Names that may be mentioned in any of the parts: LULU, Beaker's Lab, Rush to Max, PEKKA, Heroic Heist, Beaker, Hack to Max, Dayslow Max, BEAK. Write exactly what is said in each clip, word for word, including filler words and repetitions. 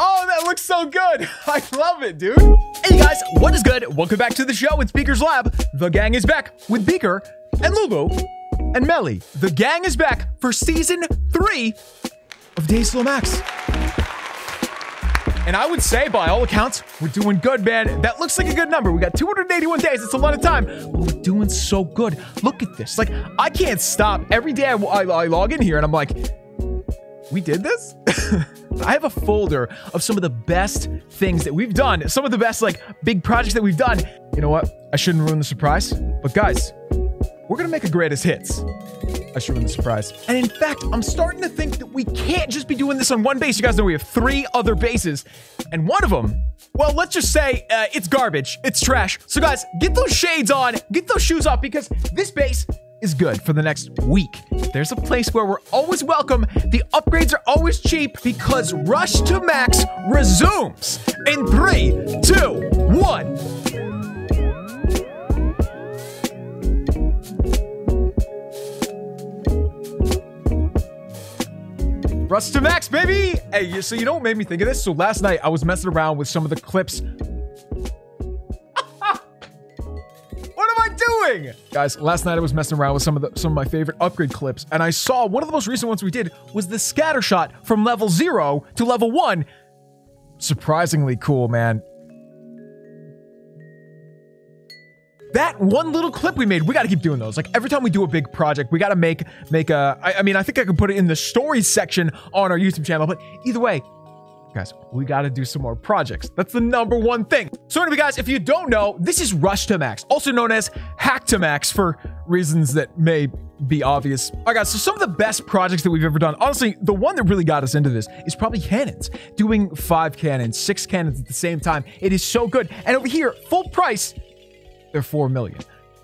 Oh, that looks so good. I love it, dude. Hey guys, what is good? Welcome back to the show. It's Beaker's Lab. The gang is back with Beaker and Lulu and Melly. The gang is back for season three of Dayslow Max. And I would say, by all accounts, we're doing good, man. That looks like a good number. We got two hundred eighty-one days. It's a lot of time. But we're doing so good. Look at this. Like, I can't stop. Every day I, I, I log in here and I'm like, we did this? I have a folder of some of the best things that we've done. Some of the best, like, big projects that we've done. You know what? I shouldn't ruin the surprise. But guys, we're going to make a greatest hits. I should ruin the surprise. And in fact, I'm starting to think that we can't just be doing this on one base. You guys know we have three other bases. And one of them, well, let's just say uh, it's garbage. It's trash. So guys, get those shades on. Get those shoes off because this base is good for the next week. There's a place where we're always welcome. The upgrades are always cheap because Rush to Max resumes in three, two, one. Rush to Max, baby! Hey, so you know what made me think of this? So last night, I was messing around with some of the clips. What am I doing? Guys, last night I was messing around with some of the, some of my favorite upgrade clips, and I saw one of the most recent ones we did was the scattershot from level zero to level one. Surprisingly cool, man. That one little clip we made, we got to keep doing those. Like every time we do a big project, we got to make, make a, I, I mean, I think I could put it in the stories section on our YouTube channel, but either way, guys, we got to do some more projects. That's the number one thing. So anyway, guys, if you don't know, this is Rush to Max, also known as Hack to Max for reasons that may be obvious. All right, guys, so some of the best projects that we've ever done, honestly, the one that really got us into this is probably cannons. Doing five cannons, six cannons at the same time. It is so good. And over here, full price, they're four million.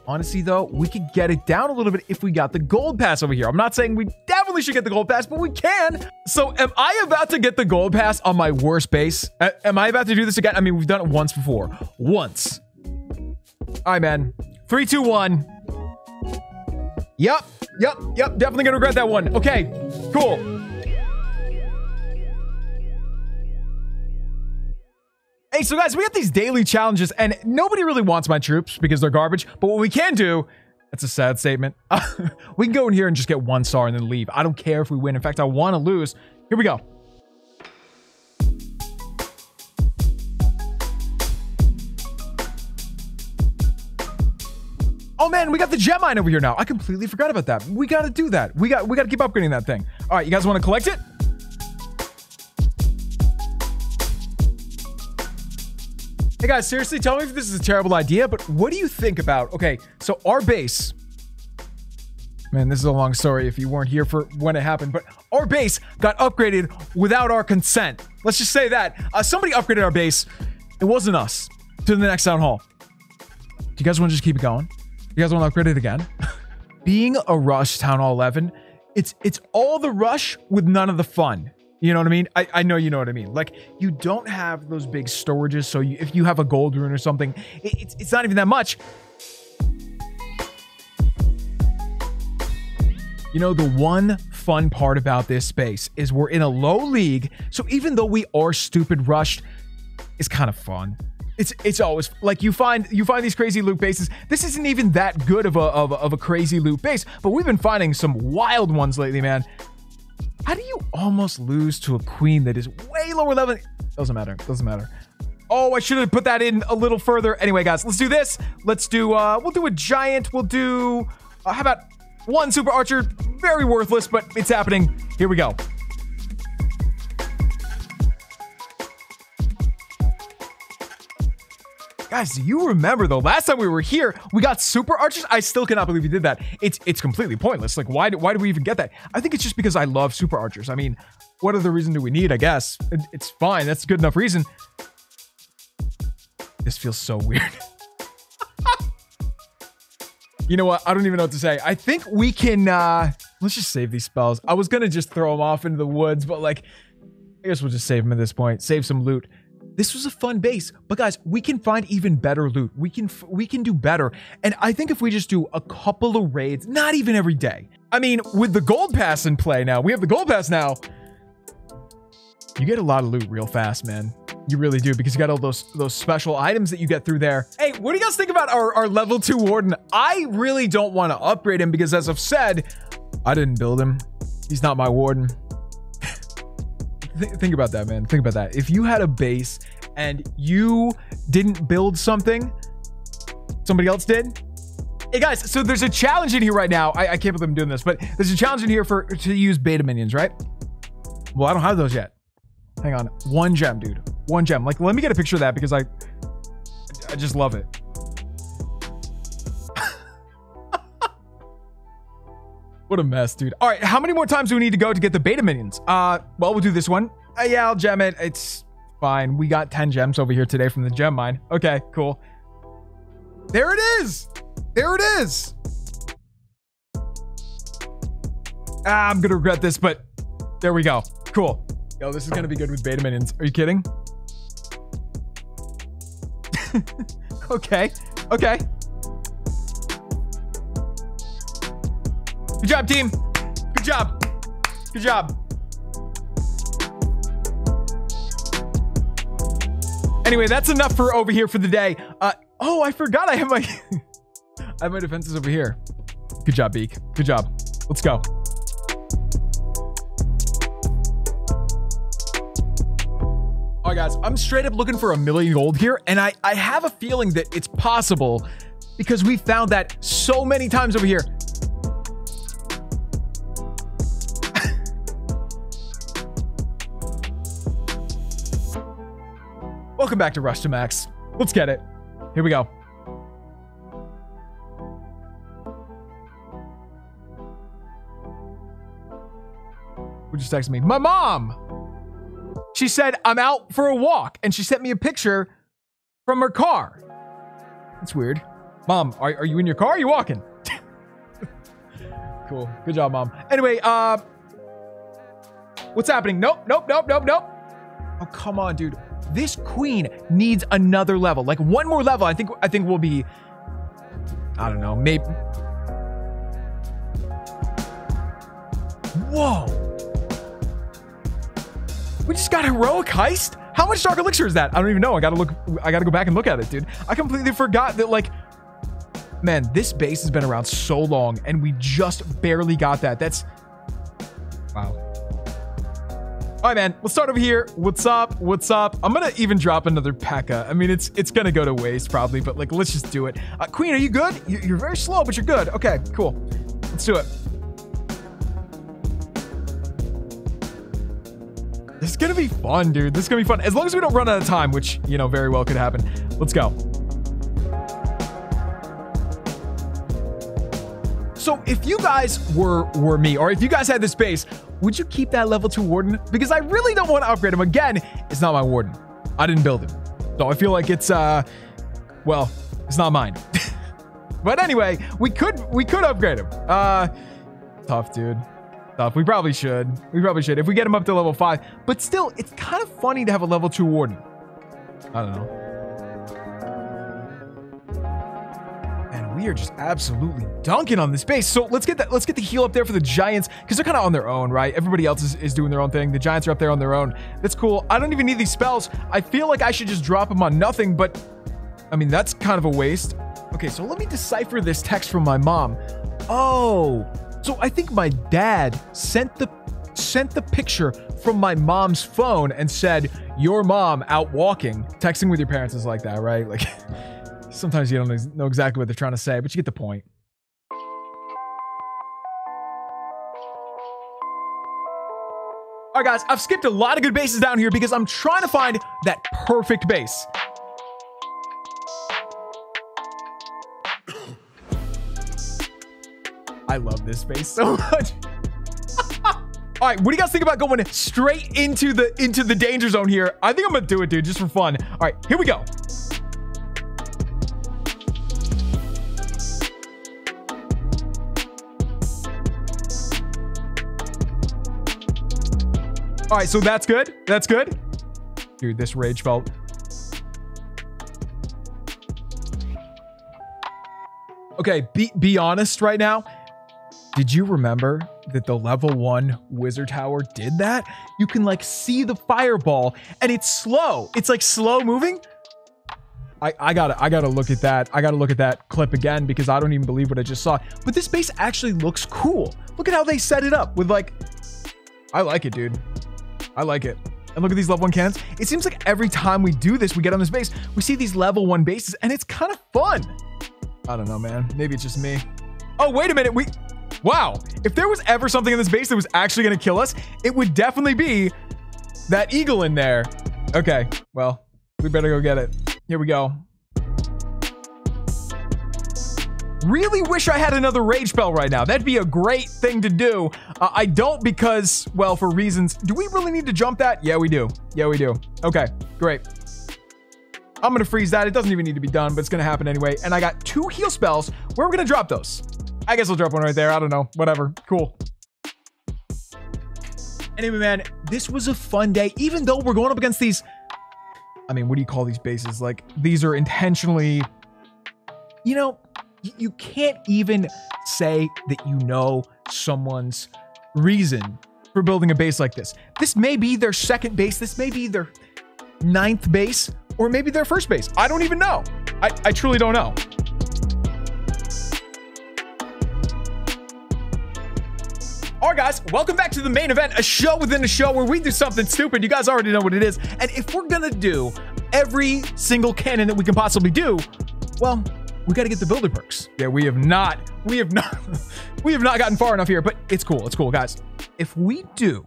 Honestly, though, we could get it down a little bit if we got the gold pass over here. I'm not saying we definitely should get the gold pass, but we can. So am I about to get the gold pass on my worst base? A- am I about to do this again? I mean, we've done it once before. Once. All right, man. Three, two, one. Yep. Yep. Yep. Definitely gonna regret that one. Okay. Cool. Hey, so guys, we have these daily challenges, and nobody really wants my troops because they're garbage. But what we can do, that's a sad statement. We can go in here and just get one star and then leave. I don't care if we win. In fact, I want to lose. Here we go. Oh man, we got the gem mine over here now. I completely forgot about that. We got to do that. We got we got to keep upgrading that thing. All right, you guys want to collect it? Hey guys, seriously, tell me if this is a terrible idea, but what do you think about, okay, so our base, man, this is a long story if you weren't here for when it happened, but our base got upgraded without our consent. Let's just say that. Uh, somebody upgraded our base. It wasn't us. To the next town hall. Do you guys want to just keep it going? You guys want to upgrade it again? Being a Rush Town Hall eleven, it's, it's all the rush with none of the fun. You know what I mean? I, I know you know what I mean. Like, you don't have those big storages, so you, if you have a gold rune or something, it, it's, it's not even that much. You know, the one fun part about this space is we're in a low league, so even though we are stupid rushed, it's kind of fun. It's it's always like you find you find these crazy loot bases. This isn't even that good of a, of a, of a crazy loot base, but we've been finding some wild ones lately, man. How do you almost lose to a queen that is way lower level? Doesn't matter. Doesn't matter. Oh, I should have put that in a little further. Anyway, guys, let's do this. Let's do, uh, we'll do a giant. We'll do, uh, how about one super archer? Very worthless, but it's happening. Here we go. Guys, do you remember though? Last time we were here, we got super archers. I still cannot believe we did that. It's it's completely pointless. Like, why do, why do we even get that? I think it's just because I love super archers. I mean, what other reason do we need? I guess it, it's fine. That's a good enough reason. This feels so weird. You know what? I don't even know what to say. I think we can. Uh, let's just save these spells. I was gonna just throw them off into the woods, but like, I guess we'll just save them at this point. Save some loot. This was a fun base, but guys, we can find even better loot. We can we can do better. And I think if we just do a couple of raids, not even every day. I mean, with the gold pass in play now, we have the gold pass now. You get a lot of loot real fast, man. You really do, because you got all those those special items that you get through there. Hey, what do you guys think about our, our level two warden? I really don't want to upgrade him because, as I've said, I didn't build him. He's not my warden. Th think about that, man. Think about that. If you had a base and you didn't build something, somebody else did. Hey guys, so there's a challenge in here right now. I, I can't believe I'm doing this, but there's a challenge in here for to use beta minions, right? Well, I don't have those yet. Hang on, one gem, dude. One gem. Like, let me get a picture of that because I, I just love it. What a mess, dude. All right, how many more times do we need to go to get the beta minions? Uh, well, we'll do this one. Uh, yeah, I'll gem it. It's fine. We got ten gems over here today from the gem mine. Okay, cool. There it is. There it is. Ah, I'm gonna regret this, but there we go. Cool. Yo, this is gonna be good with beta minions. Are you kidding? Okay. Okay. Good job, team. Good job. Good job. Anyway, that's enough for over here for the day. Uh, oh, I forgot I have my... I have my defenses over here. Good job, Beak. Good job. Let's go. All right, guys. I'm straight up looking for a million gold here, and I, I have a feeling that it's possible because we found that so many times over here. Welcome back to Rush to Max. Let's get it. Here we go. Who just texted me? My mom! She said, I'm out for a walk, and she sent me a picture from her car. That's weird. Mom, are, are you in your car? Are you walking? Cool. Good job, Mom. Anyway, uh... what's happening? Nope, nope, nope, nope, nope. Oh, come on, dude. This queen needs another level. Like, one more level. I think, I think we'll be... I don't know, maybe... Whoa! We just got Heroic Heist? How much Dark Elixir is that? I don't even know. I gotta look. I gotta go back and look at it, dude. I completely forgot that, like, man, this base has been around so long and we just barely got that. That's, wow. All right, man, let's start over here. What's up? What's up? I'm gonna even drop another P E K K A. I mean, it's it's gonna go to waste probably, but like, let's just do it. Uh, Queen, are you good? You're very slow, but you're good. Okay, cool. Let's do it. This is gonna be fun, dude. This is gonna be fun. As long as we don't run out of time, which, you know, very well could happen. Let's go. So if you guys were were me, or if you guys had this base, would you keep that level two warden? Because I really don't want to upgrade him. Again, it's not my warden. I didn't build him. So I feel like it's, uh, well, it's not mine. But anyway, we could, we could upgrade him. Uh, tough, dude. Stuff. We probably should. We probably should. If we get him up to level five. But still, it's kind of funny to have a level two warden. I don't know. And we are just absolutely dunking on this base. So let's get that. Let's get the heal up there for the Giants. Because they're kind of on their own, right? Everybody else is, is doing their own thing. The Giants are up there on their own. That's cool. I don't even need these spells. I feel like I should just drop them on nothing. But, I mean, that's kind of a waste. Okay, so let me decipher this text from my mom. Oh... So I think my dad sent the sent the picture from my mom's phone and said, your mom out walking. Texting with your parents is like that, right? Like, sometimes you don't know exactly what they're trying to say, but you get the point. All right, guys, I've skipped a lot of good bases down here because I'm trying to find that perfect base. I love this base so much. All right, what do you guys think about going straight into the into the danger zone here? I think I'm gonna do it, dude, just for fun. All right, here we go. All right, so that's good. That's good. Dude, this rage felt... Okay, be, be honest right now. Did you remember that the level one wizard tower did that? You can like see the fireball and it's slow. It's like slow moving. I, I gotta, I gotta look at that. I gotta look at that clip again because I don't even believe what I just saw. But this base actually looks cool. Look at how they set it up with like, I like it, dude. I like it. And look at these level one cannons. It seems like every time we do this, we get on this base, we see these level one bases and it's kind of fun. I don't know, man. Maybe it's just me. Oh, wait a minute. We, wow. If there was ever something in this base that was actually gonna kill us, it would definitely be that eagle in there. Okay, well, we better go get it. Here we go. Really wish I had another rage spell right now. That'd be a great thing to do. Uh, I don't because, well, for reasons. Do we really need to jump that? Yeah, we do. Yeah, we do. Okay, great. I'm gonna freeze that. It doesn't even need to be done, but it's gonna happen anyway. And I got two heal spells. Where are we gonna drop those? I guess I'll drop one right there. I don't know. Whatever. Cool. Anyway, man, this was a fun day. Even though we're going up against these, I mean, what do you call these bases? Like, these are intentionally, you know, you can't even say that you know someone's reason for building a base like this. This may be their second base. This may be their ninth base, or maybe their first base. I don't even know. I, I truly don't know. Alright guys, welcome back to the main event, a show within a show where we do something stupid. You guys already know what it is. And if we're gonna do every single cannon that we can possibly do, well, we gotta get the builder perks. Yeah, we have not, we have not, we have not gotten far enough here, but it's cool, it's cool, guys. If we do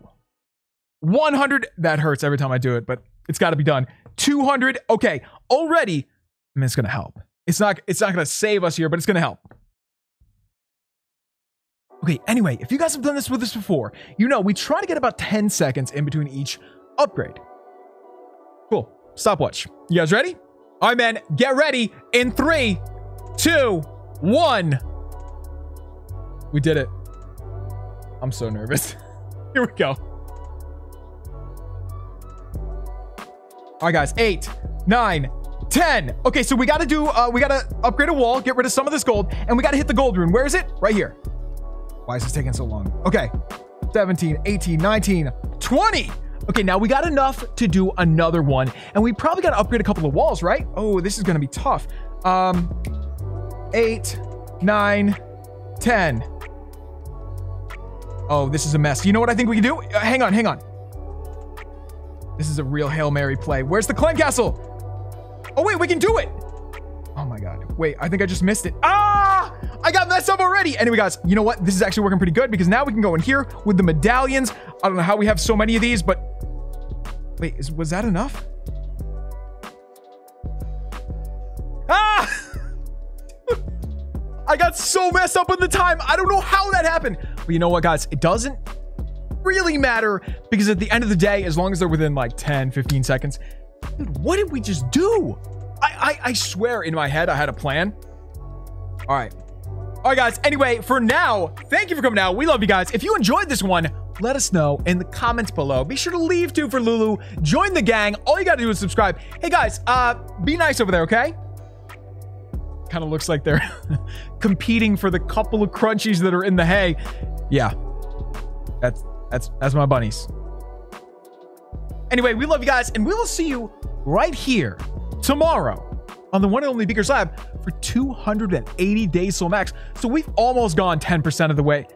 one hundred, that hurts every time I do it, but it's gotta be done. two hundred, okay, already, I mean, it's gonna help. It's not, it's not gonna save us here, but it's gonna help. Okay, anyway, if you guys have done this with us before, you know we try to get about ten seconds in between each upgrade. Cool. Stopwatch. You guys ready? All right, man. Get ready in three, two, one. We did it. I'm so nervous. Here we go. All right, guys. Eight, nine, ten. Okay, so we got to do, uh, we got to upgrade a wall, get rid of some of this gold, and we got to hit the gold rune. Where is it? Right here. Why is this taking so long? Okay, seventeen, eighteen, nineteen, twenty. Okay, now we got enough to do another one, and we probably got to upgrade a couple of walls, right? Oh, this is going to be tough. Um, eight, nine, ten. Oh, this is a mess. You know what I think we can do? Uh, hang on, hang on. This is a real Hail Mary play. Where's the clan castle? Oh, wait, we can do it. Oh my God. Wait, I think I just missed it. Ah! I got messed up already. Anyway, guys, you know what? This is actually working pretty good because now we can go in here with the medallions. I don't know how we have so many of these, but wait, is, was that enough? Ah! I got so messed up in the time. I don't know how that happened. But you know what, guys? It doesn't really matter because at the end of the day, as long as they're within like ten, fifteen seconds, dude, what did we just do? I, I, I swear in my head, I had a plan. All right. All right, guys. Anyway, for now, thank you for coming out. We love you guys. If you enjoyed this one, let us know in the comments below. Be sure to leave two for Lulu. Join the gang. All you got to do is subscribe. Hey, guys, uh, be nice over there, okay? Kind of looks like they're competing for the couple of crunchies that are in the hay. Yeah, that's, that's, that's my bunnies. Anyway, we love you guys, and we will see you right here tomorrow on the one and only Beaker's Lab for two hundred eighty Dayslow Max. So we've almost gone ten percent of the way.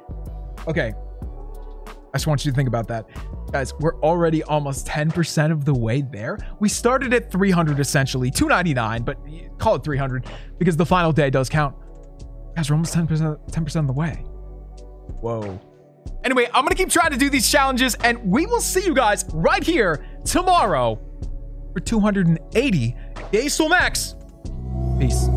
Okay. I just want you to think about that. Guys, we're already almost ten percent of the way there. We started at three hundred essentially, two ninety-nine, but call it three hundred because the final day does count. Guys, we're almost ten percent of the way. Whoa. Anyway, I'm going to keep trying to do these challenges and we will see you guys right here tomorrow for two hundred eighty Dayslow Max. Peace.